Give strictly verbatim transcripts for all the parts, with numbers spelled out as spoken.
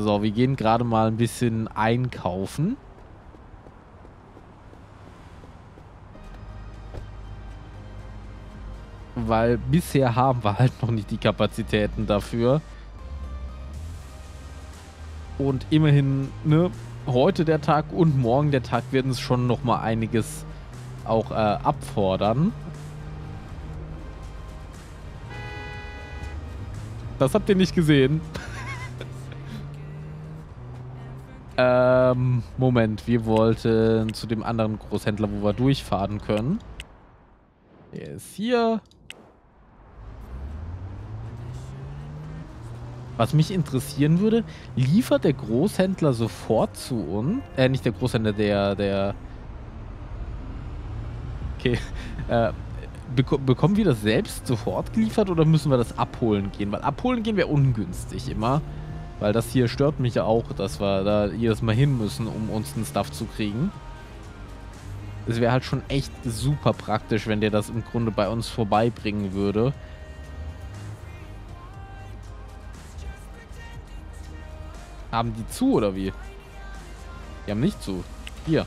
So, wir gehen gerade mal ein bisschen einkaufen. Weil bisher haben wir halt noch nicht die Kapazitäten dafür. Und immerhin, ne, heute der Tag und morgen der Tag werden es schon nochmal einiges auch äh, abfordern. Das habt ihr nicht gesehen. ähm, Moment, wir wollten zu dem anderen Großhändler, wo wir durchfahren können. Der ist hier. Was mich interessieren würde, liefert der Großhändler sofort zu uns? Äh, nicht der Großhändler, der, der... Okay. Äh, bek- bekommen wir das selbst sofort geliefert oder müssen wir das abholen gehen? Weil abholen gehen wäre ungünstig immer. Weil das hier stört mich ja auch, dass wir da jedes Mal hin müssen, um uns den Stuff zu kriegen. Es wäre halt schon echt super praktisch, wenn der das im Grunde bei uns vorbeibringen würde. Haben die zu, oder wie? Die haben nicht zu. Hier.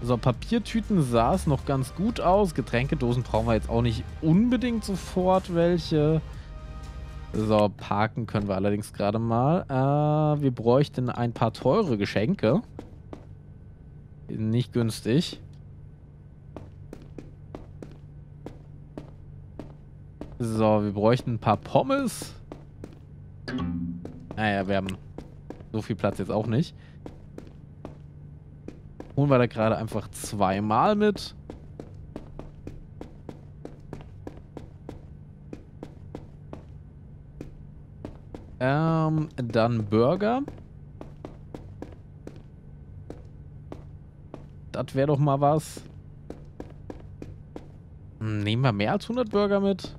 So, Papiertüten sah es noch ganz gut aus. Getränkedosen brauchen wir jetzt auch nicht unbedingt sofort welche. So, parken können wir allerdings gerade mal. Äh, wir bräuchten ein paar teure Geschenke. Nicht günstig. So, wir bräuchten ein paar Pommes. Naja, wir haben so viel Platz jetzt auch nicht. Holen wir da gerade einfach zweimal mit. Ähm, dann Burger. Das wäre doch mal was. Nehmen wir mehr als hundert Burger mit?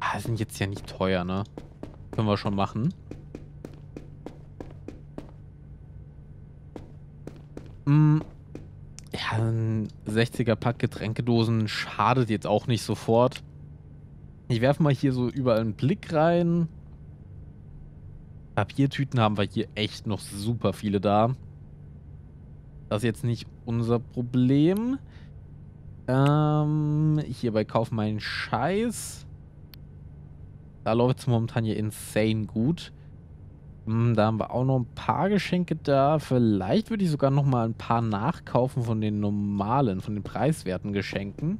Ah, sind jetzt ja nicht teuer, ne? Können wir schon machen. Hm. Ja, ein sechziger Pack Getränkedosen schadet jetzt auch nicht sofort. Ich werfe mal hier so überall einen Blick rein. Papiertüten haben wir hier echt noch super viele da. Das ist jetzt nicht unser Problem. Ähm, hierbei kauf meinen Scheiß. Da läuft es momentan hier insane gut. Hm, da haben wir auch noch ein paar Geschenke da. Vielleicht würde ich sogar noch mal ein paar nachkaufen von den normalen, von den preiswerten Geschenken.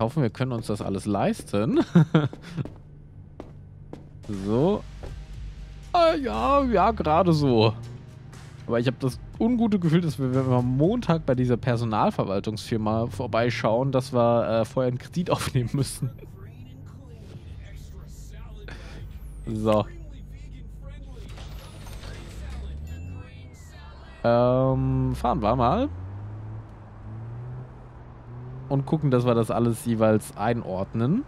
Hoffen, wir können uns das alles leisten. So. Ah, ja, ja, gerade so. Aber ich habe das ungute Gefühl, dass wir, wenn wir am Montag bei dieser Personalverwaltungsfirma vorbeischauen, dass wir äh, vorher einen Kredit aufnehmen müssen. So. Ähm, fahren wir mal. Und gucken, dass wir das alles jeweils einordnen.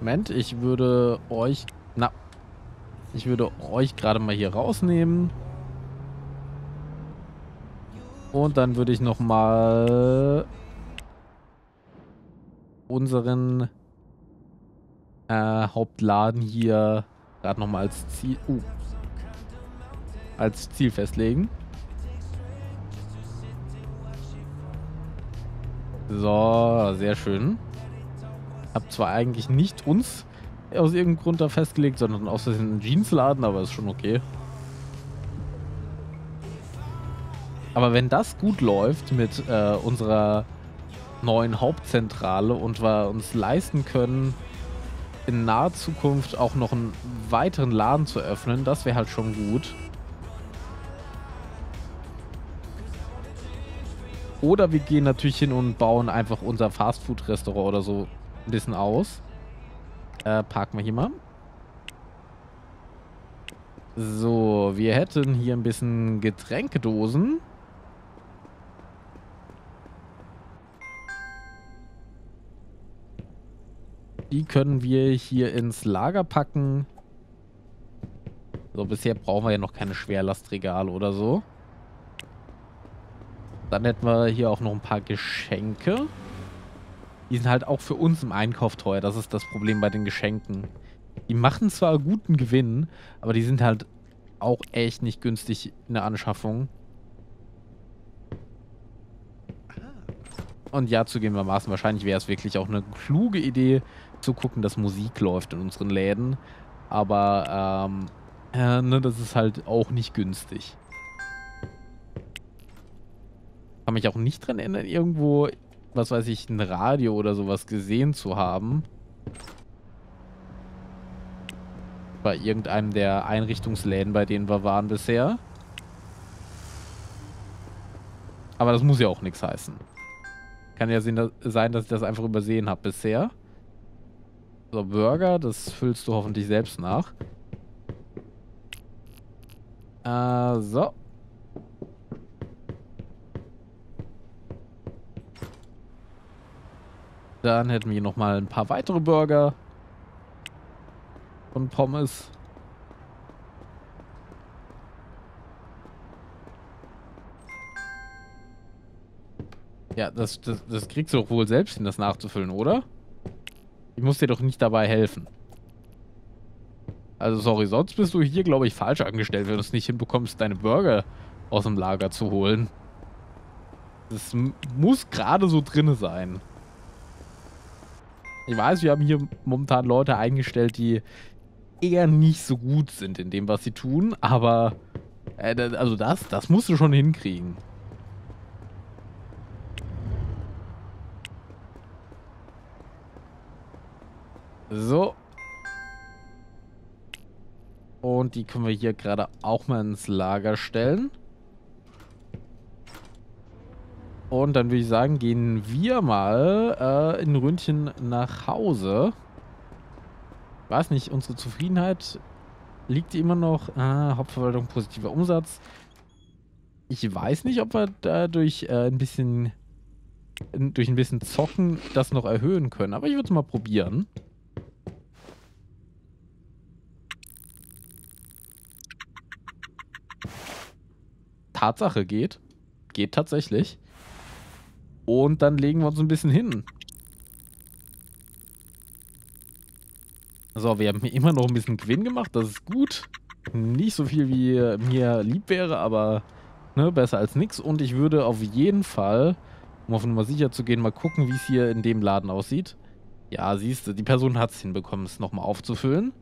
Moment, ich würde euch... Na, ich würde euch gerade mal hier rausnehmen. Und dann würde ich nochmal unseren äh, Hauptladen hier gerade nochmal als Ziel... Uh, als Ziel festlegen. So, sehr schön. Hab zwar eigentlich nicht uns aus irgendeinem Grund da festgelegt, sondern aus einem Jeansladen, aber ist schon okay. Aber wenn das gut läuft mit äh, unserer neuen Hauptzentrale und wir uns leisten können, in naher Zukunft auch noch einen weiteren Laden zu öffnen, das wäre halt schon gut. Oder wir gehen natürlich hin und bauen einfach unser Fastfood-Restaurant oder so ein bisschen aus. Äh, parken wir hier mal. So, wir hätten hier ein bisschen Getränkedosen. Die können wir hier ins Lager packen. So, bisher brauchen wir ja noch keine Schwerlastregale oder so. Dann hätten wir hier auch noch ein paar Geschenke. Die sind halt auch für uns im Einkauf teuer. Das ist das Problem bei den Geschenken. Die machen zwar guten Gewinn, aber die sind halt auch echt nicht günstig in der Anschaffung. Und ja, zugegebenermaßen, wahrscheinlich wäre es wirklich auch eine kluge Idee, zu gucken, dass Musik läuft in unseren Läden. Aber, ähm, äh, ne, das ist halt auch nicht günstig. Kann mich auch nicht dran erinnern, irgendwo, was weiß ich, ein Radio oder sowas gesehen zu haben. Bei irgendeinem der Einrichtungsläden, bei denen wir waren bisher. Aber das muss ja auch nichts heißen. Kann ja sein, dass ich das einfach übersehen habe bisher. So, Burger, das füllst du hoffentlich selbst nach. Äh, so. Dann hätten wir hier nochmal ein paar weitere Burger. Und Pommes. Ja, das, das, das kriegst du doch wohl selbst hin, das nachzufüllen, oder? Ich muss dir doch nicht dabei helfen. Also sorry, sonst bist du hier, glaube ich, falsch angestellt, wenn du es nicht hinbekommst, deine Burger aus dem Lager zu holen. Das muss gerade so drinne sein. Ich weiß, wir haben hier momentan Leute eingestellt, die eher nicht so gut sind in dem, was sie tun, aber äh, also das, das musst du schon hinkriegen. So. Und die können wir hier gerade auch mal ins Lager stellen. Und dann würde ich sagen, gehen wir mal äh, in ein Ründchen nach Hause. Ich weiß nicht, unsere Zufriedenheit liegt immer noch. Ah, Hauptverwaltung, positiver Umsatz. Ich weiß nicht, ob wir dadurch äh, ein bisschen durch ein bisschen Zocken das noch erhöhen können. Aber ich würde es mal probieren. Tatsache geht. Geht tatsächlich. Und dann legen wir uns ein bisschen hin. So, wir haben immer noch ein bisschen Gewinn gemacht. Das ist gut. Nicht so viel, wie mir lieb wäre, aber ne, besser als nichts. Und ich würde auf jeden Fall, um auf Nummer sicher zu gehen, mal gucken, wie es hier in dem Laden aussieht. Ja, siehst du, die Person hat es hinbekommen, es nochmal aufzufüllen.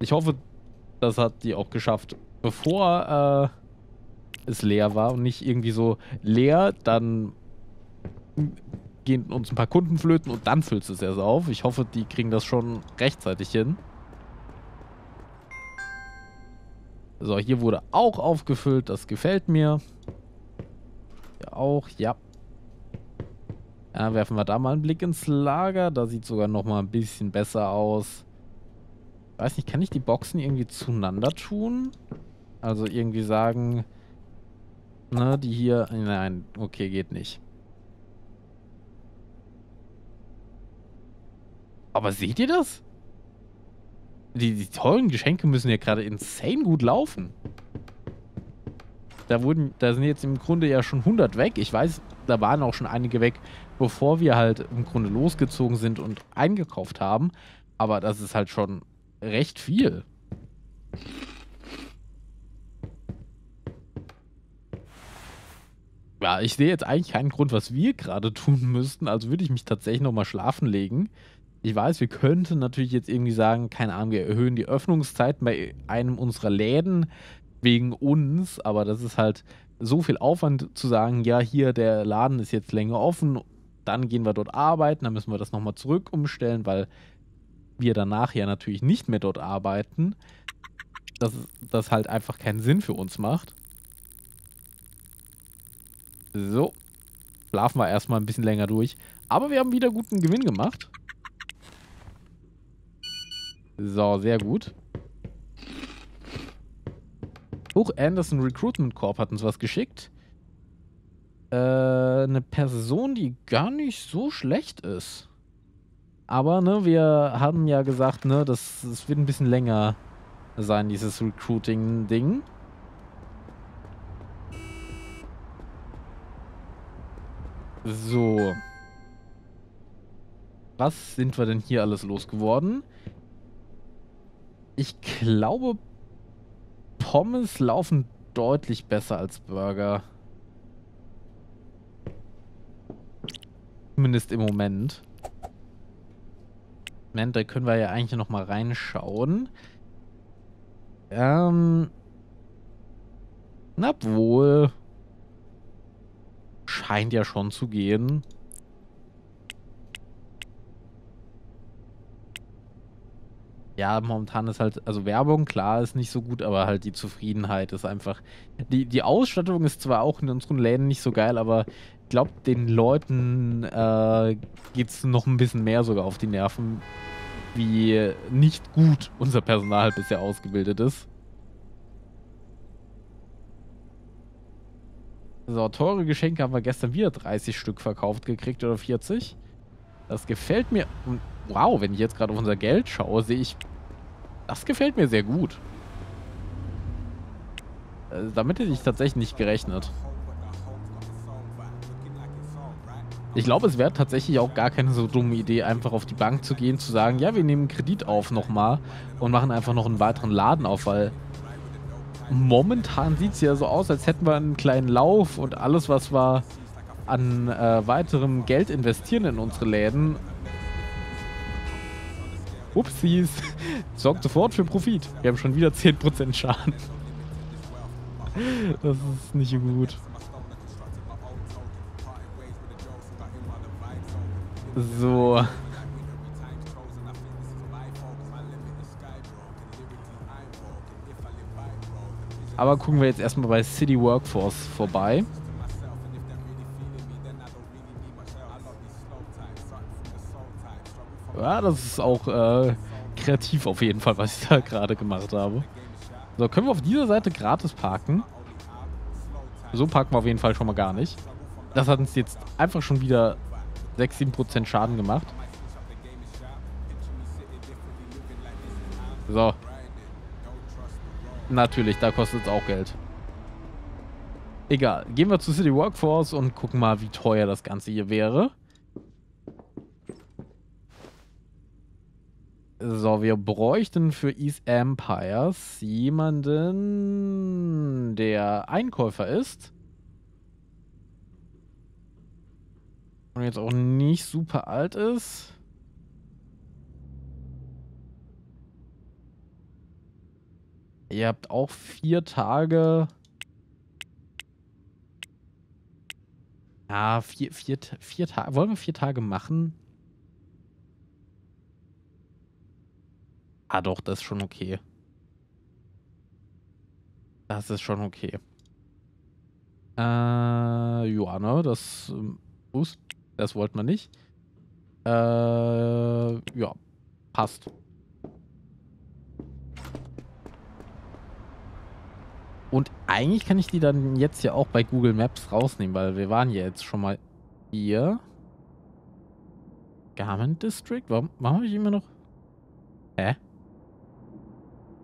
Ich hoffe, das hat die auch geschafft, bevor äh, es leer war und nicht irgendwie so leer, dann gehen uns ein paar Kunden flöten und dann füllst du es erst auf. Ich hoffe, die kriegen das schon rechtzeitig hin. So, hier wurde auch aufgefüllt. Das gefällt mir. Hier auch, ja. Ja, werfen wir da mal einen Blick ins Lager. Da sieht es sogar noch mal ein bisschen besser aus. Ich weiß nicht, kann ich die Boxen irgendwie zueinander tun? Also irgendwie sagen, ne, die hier... Nein, okay, geht nicht. Aber seht ihr das? Die, die tollen Geschenke müssen ja gerade insane gut laufen. Da wurden, da sind jetzt im Grunde ja schon hundert weg. Ich weiß, da waren auch schon einige weg, bevor wir halt im Grunde losgezogen sind und eingekauft haben. Aber das ist halt schon recht viel. Ja, ich sehe jetzt eigentlich keinen Grund, was wir gerade tun müssten. Also würde ich mich tatsächlich nochmal schlafen legen. Ich weiß, wir könnten natürlich jetzt irgendwie sagen, keine Ahnung, wir erhöhen die Öffnungszeiten bei einem unserer Läden wegen uns, aber das ist halt so viel Aufwand zu sagen, ja, hier, der Laden ist jetzt länger offen, dann gehen wir dort arbeiten, dann müssen wir das nochmal zurück umstellen, weil wir danach ja natürlich nicht mehr dort arbeiten, dass das halt einfach keinen Sinn für uns macht. So, schlafen wir erstmal ein bisschen länger durch, aber wir haben wieder guten Gewinn gemacht. So, sehr gut. Huch, Anderson Recruitment Corp hat uns was geschickt. Äh, eine Person, die gar nicht so schlecht ist. Aber, ne, wir haben ja gesagt, ne, das, das wird ein bisschen länger sein, dieses Recruiting-Ding. So. Was sind wir denn hier alles losgeworden? Ich glaube, Pommes laufen deutlich besser als Burger. Zumindest im Moment. Moment, da können wir ja eigentlich noch mal reinschauen. Ähm. Na wohl. Scheint ja schon zu gehen. Ja, momentan ist halt, also Werbung, klar, ist nicht so gut, aber halt die Zufriedenheit ist einfach, die, die Ausstattung ist zwar auch in unseren Läden nicht so geil, aber ich glaube, den Leuten äh, geht es noch ein bisschen mehr sogar auf die Nerven, wie nicht gut unser Personal bisher ausgebildet ist. So, teure Geschenke haben wir gestern wieder dreißig Stück verkauft gekriegt oder vierzig. Das gefällt mir. Wow, wenn ich jetzt gerade auf unser Geld schaue, sehe ich, das gefällt mir sehr gut. Also damit hätte ich tatsächlich nicht gerechnet. Ich glaube, es wäre tatsächlich auch gar keine so dumme Idee, einfach auf die Bank zu gehen, zu sagen, ja, wir nehmen Kredit auf nochmal und machen einfach noch einen weiteren Laden auf, weil momentan sieht es ja so aus, als hätten wir einen kleinen Lauf und alles, was wir an äh, weiterem Geld investieren in unsere Läden, upsies, sorgt sofort für Profit. Wir haben schon wieder zehn Prozent Schaden. Das ist nicht gut. So. Aber gucken wir jetzt erstmal bei City Workforce vorbei. Ja, das ist auch äh, kreativ auf jeden Fall, was ich da gerade gemacht habe. So, können wir auf dieser Seite gratis parken? So parken wir auf jeden Fall schon mal gar nicht. Das hat uns jetzt einfach schon wieder sechs, sieben Prozent Schaden gemacht. So. Natürlich, da kostet es auch Geld. Egal, gehen wir zu City Workforce und gucken mal, wie teuer das Ganze hier wäre. So, wir bräuchten für East Empires jemanden, der Einkäufer ist. Und jetzt auch nicht super alt ist. Ihr habt auch vier Tage. Ja, vier, vier, vier Tage. Wollen wir vier Tage machen? Ah doch, das ist schon okay. Das ist schon okay. Äh, Johanna, das äh, das wollten wir nicht. Äh, ja, passt. Und eigentlich kann ich die dann jetzt ja auch bei Google Maps rausnehmen, weil wir waren ja jetzt schon mal hier. Garment District? Warum, warum habe ich immer noch... Hä?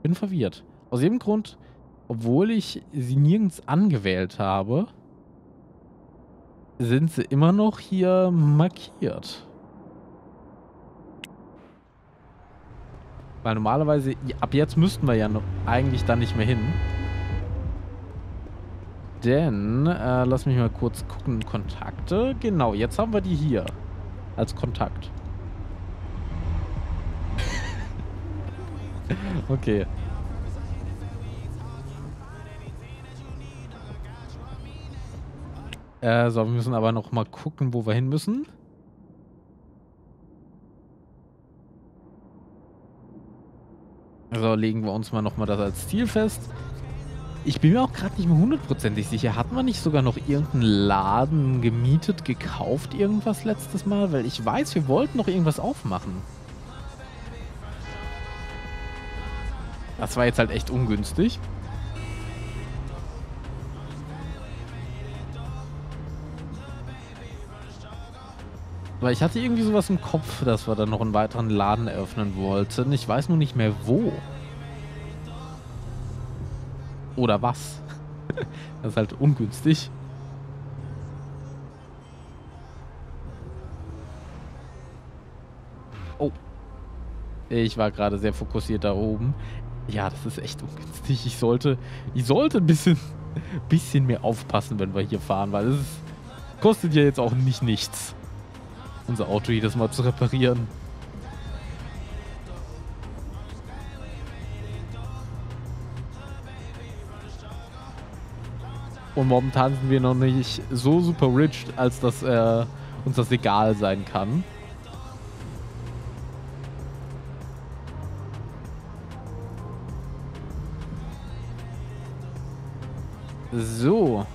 Bin verwirrt. Aus jedem Grund, obwohl ich sie nirgends angewählt habe, sind sie immer noch hier markiert. Weil normalerweise, ab jetzt müssten wir ja noch eigentlich da nicht mehr hin. Denn, äh, lass mich mal kurz gucken, Kontakte. Genau, jetzt haben wir die hier als Kontakt. Okay. Äh, so, wir müssen aber noch mal gucken, wo wir hin müssen. So, legen wir uns mal noch mal das als Ziel fest. Ich bin mir auch gerade nicht mehr hundertprozentig sicher. Hatten wir nicht sogar noch irgendeinen Laden gemietet, gekauft, irgendwas letztes Mal? Weil ich weiß, wir wollten noch irgendwas aufmachen. Das war jetzt halt echt ungünstig. Weil ich hatte irgendwie sowas im Kopf, dass wir dann noch einen weiteren Laden eröffnen wollten. Ich weiß nur nicht mehr wo. Oder was. Das ist halt ungünstig. Oh. Ich war gerade sehr fokussiert da oben. Ja, das ist echt ungünstig. Ich sollte, ich sollte ein bisschen, bisschen mehr aufpassen, wenn wir hier fahren, weil es kostet ja jetzt auch nicht nichts, unser Auto jedes Mal zu reparieren. Und momentan sind wir noch nicht so super rich, als dass äh, uns das egal sein kann. So.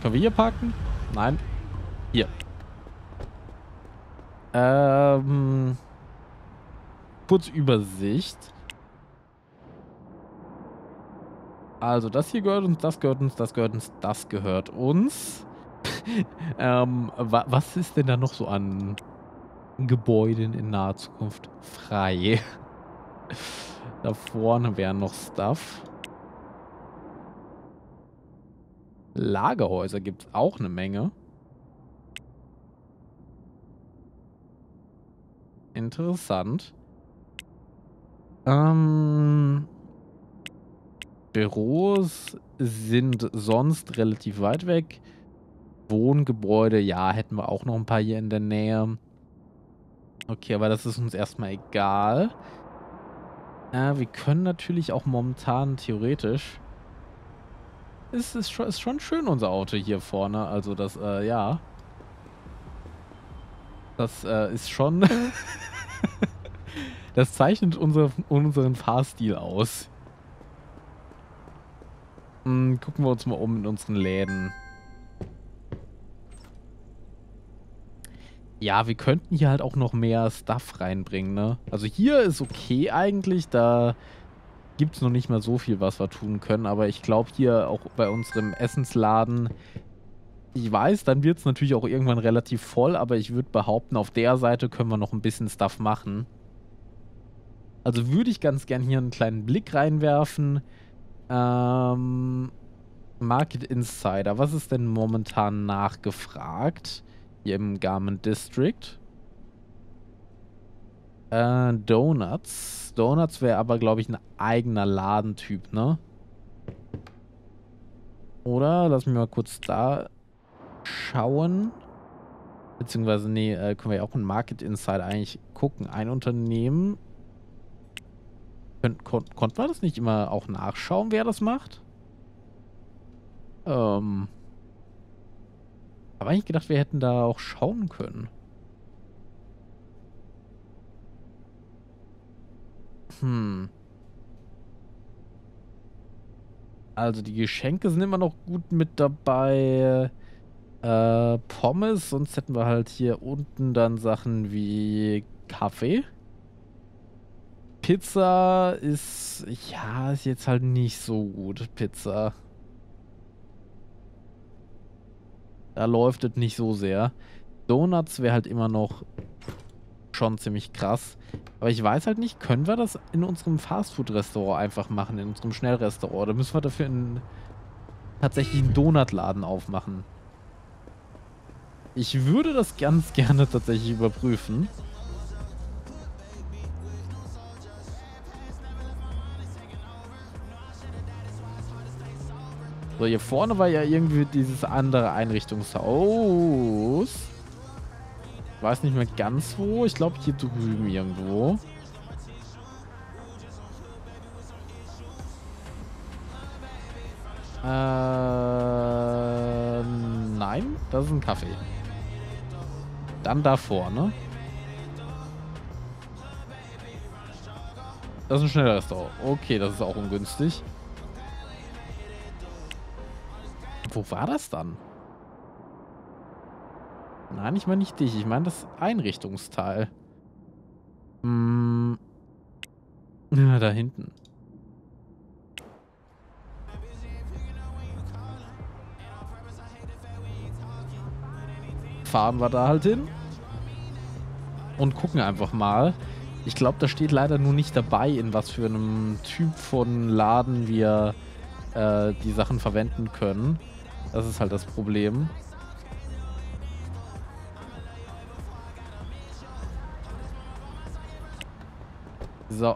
Können wir hier parken? Nein. Hier. Ähm. Kurz Übersicht. Also das hier gehört uns, das gehört uns, das gehört uns, das gehört uns. ähm, wa was ist denn da noch so an Gebäuden in naher Zukunft frei? Da vorne wäre noch Stuff. Lagerhäuser gibt es auch eine Menge. Interessant. Ähm... Büros sind sonst relativ weit weg. Wohngebäude, ja, hätten wir auch noch ein paar hier in der Nähe. Okay, aber das ist uns erstmal egal. Äh, wir können natürlich auch momentan theoretisch... Es ist schon, ist schon schön, unser Auto hier vorne. Also das, äh, ja. Das äh, ist schon... Das zeichnet unser, unseren Fahrstil aus. Gucken wir uns mal um in unseren Läden. Ja, wir könnten hier halt auch noch mehr Stuff reinbringen, ne? Also hier ist okay eigentlich, da gibt es noch nicht mal so viel, was wir tun können. Aber ich glaube hier auch bei unserem Essensladen, ich weiß, dann wird es natürlich auch irgendwann relativ voll. Aber ich würde behaupten, auf der Seite können wir noch ein bisschen Stuff machen. Also würde ich ganz gern hier einen kleinen Blick reinwerfen. Ähm, Market Insider. Was ist denn momentan nachgefragt? Hier im Garment District. Äh, Donuts. Donuts wäre aber, glaube ich, ein eigener Ladentyp, ne? Oder? Lass mich mal kurz da schauen. Beziehungsweise, nee, äh, können wir ja auch in Market Insider eigentlich gucken. Ein Unternehmen... Kon konnten wir das nicht immer auch nachschauen, wer das macht? Ähm. Habe eigentlich gedacht, wir hätten da auch schauen können. Hm. Also die Geschenke sind immer noch gut mit dabei. Äh, Pommes, sonst hätten wir halt hier unten dann Sachen wie Kaffee. Pizza ist, ja, ist jetzt halt nicht so gut, Pizza. Da läuft es nicht so sehr. Donuts wäre halt immer noch schon ziemlich krass. Aber ich weiß halt nicht, können wir das in unserem Fastfood-Restaurant einfach machen, in unserem Schnellrestaurant? Oder müssen wir dafür einen, tatsächlich einen Donutladen aufmachen? Ich würde das ganz gerne tatsächlich überprüfen. So, hier vorne war ja irgendwie dieses andere Einrichtungshaus. Ich weiß nicht mehr ganz wo. Ich glaube hier drüben irgendwo. Äh, nein, das ist ein Kaffee. Dann da vorne. Das ist ein schneller Restaurant. Okay, das ist auch ungünstig. Wo war das dann? Nein, ich meine nicht dich. Ich meine das Einrichtungsteil. Hm. Ja, da hinten. Fahren wir da halt hin. Und gucken einfach mal. Ich glaube, da steht leider nur nicht dabei, in was für einem Typ von Laden wir äh, die Sachen verwenden können. Das ist halt das Problem. So,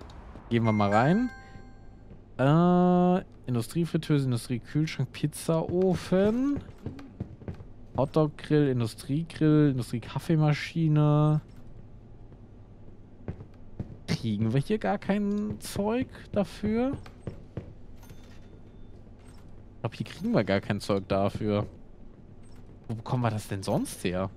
gehen wir mal rein. Äh, Industriefritteuse, Industriekühlschrank, Pizzaofen, Hotdog-Grill, Industriegrill, Industriekaffeemaschine. Kriegen wir hier gar kein Zeug dafür? Ich glaube, hier kriegen wir gar kein Zeug dafür. Wo bekommen wir das denn sonst her?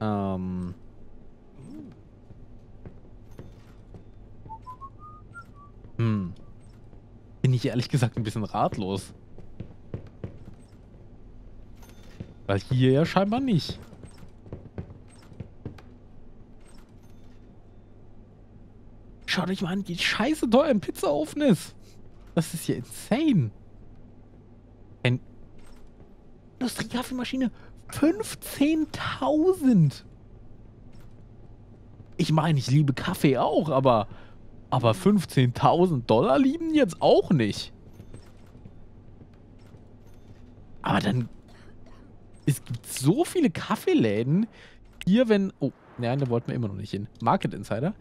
Ähm... Hm. Bin ich ehrlich gesagt ein bisschen ratlos. Weil hier ja scheinbar nicht. Schaut euch mal an, wie scheiße teuer ein Pizzaofen ist. Das ist ja insane. Ein Industriekaffeemaschine. fünfzehntausend. Ich meine, ich liebe Kaffee auch, aber... Aber fünfzehntausend Dollar lieben jetzt auch nicht. Aber dann... Es gibt so viele Kaffeeläden. Hier, wenn... Oh, nein, da wollten wir immer noch nicht hin. Market Insider.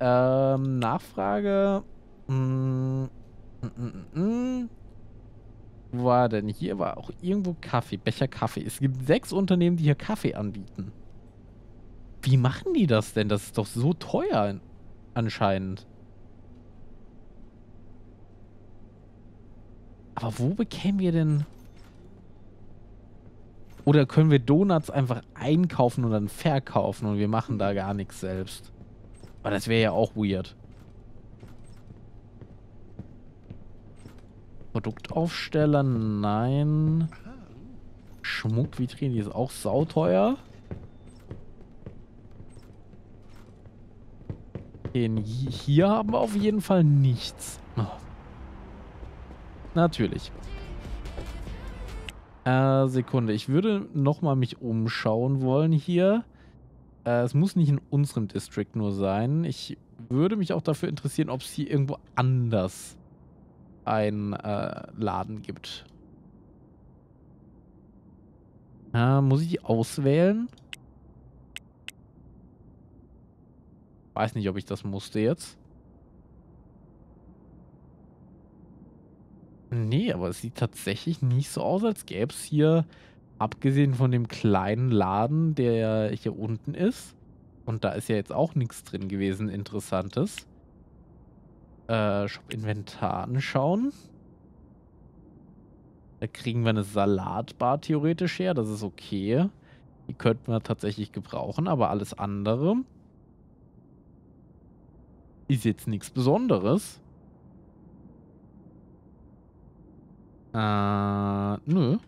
Ähm, Nachfrage... Hm, hm, hm, hm. Wo war denn? Hier war auch irgendwo Kaffee. Becher Kaffee. Es gibt sechs Unternehmen, die hier Kaffee anbieten. Wie machen die das denn? Das ist doch so teuer anscheinend. Aber wo bekämen wir denn... Oder können wir Donuts einfach einkaufen und dann verkaufen und wir machen da gar nichts selbst? Aber das wäre ja auch weird. Produktaufsteller, nein. Schmuckvitrine, die ist auch sauteuer. Den hier haben wir auf jeden Fall nichts. Oh. Natürlich. Äh, Sekunde. Ich würde nochmal mich umschauen wollen hier. Äh, es muss nicht in unserem District nur sein. Ich würde mich auch dafür interessieren, ob es hier irgendwo anders einen äh, Laden gibt. Äh, muss ich die auswählen? Weiß nicht, ob ich das musste jetzt. Nee, aber es sieht tatsächlich nicht so aus, als gäbe es hier, abgesehen von dem kleinen Laden, der hier unten ist, und da ist ja jetzt auch nichts drin gewesen, Interessantes. Äh, Shop-Inventar anschauen. Da kriegen wir eine Salatbar theoretisch her, das ist okay. Die könnten wir tatsächlich gebrauchen, aber alles andere ist jetzt nichts Besonderes. Äh, uh, nö.